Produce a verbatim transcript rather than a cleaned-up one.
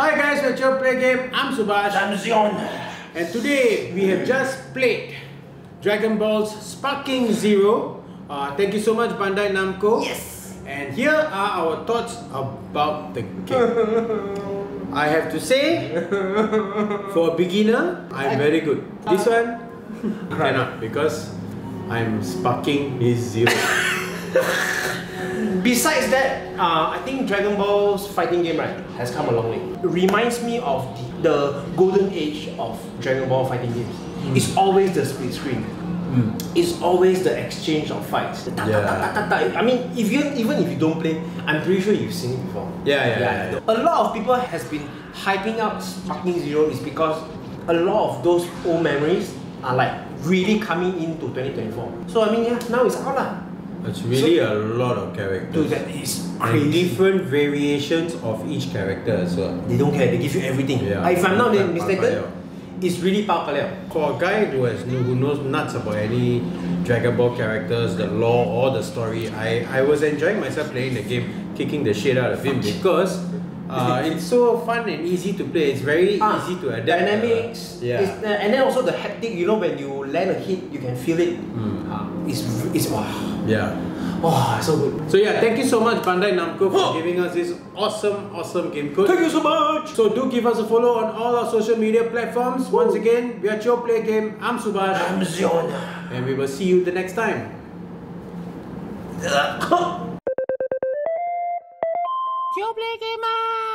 Hi guys, it's your Play Game. I'm Subhash. I'm Zion. And today we have just played Dragon Ball's Sparking Zero. Uh, thank you so much, Bandai Namco. Yes. And here are our thoughts about the game. I have to say, for a beginner, I'm very good. This one, I cannot because I'm sparking is zero. Besides that, uh, I think Dragon Ball's fighting game right has come a long way. It reminds me of the, the golden age of Dragon Ball fighting games. Mm. It's always the split screen. Mm. It's always the exchange of fights. The ta -ta -ta -ta -ta -ta. I mean, if you even if you don't play, I'm pretty sure you've seen it before. Yeah, yeah, yeah. yeah, yeah. A lot of people has been hyping up Sparking Zero is because a lot of those old memories are like really coming into twenty twenty-four. So I mean, yeah, now it's out lah. It's really so, a lot of characters. Dude, that is crazy. Different variations of each character as well. They don't care, they give you everything. Yeah, if I'm not mistaken, it's really Pao Pa Liao. For a guy who, has, who knows nuts about any Dragon Ball characters, the lore or the story, I, I was enjoying myself playing the game, kicking the shit out of him because uh, it's so fun and easy to play. It's very ah, easy to adapt. Dynamics. Uh, yeah. Uh, and then also the haptic, you know, when you land a hit, you can feel it. Mm. Uh, it's, it's wow. Yeah. Oh, so good. So yeah, thank you so much Bandai Namco for giving us this awesome, awesome game code. Thank you so much! So do give us a follow on all our social media platforms. Woo. Once again, we are Your Play Game. I'm Subhash. I'm Zion. And we will see you the next time. Your Play Gamer!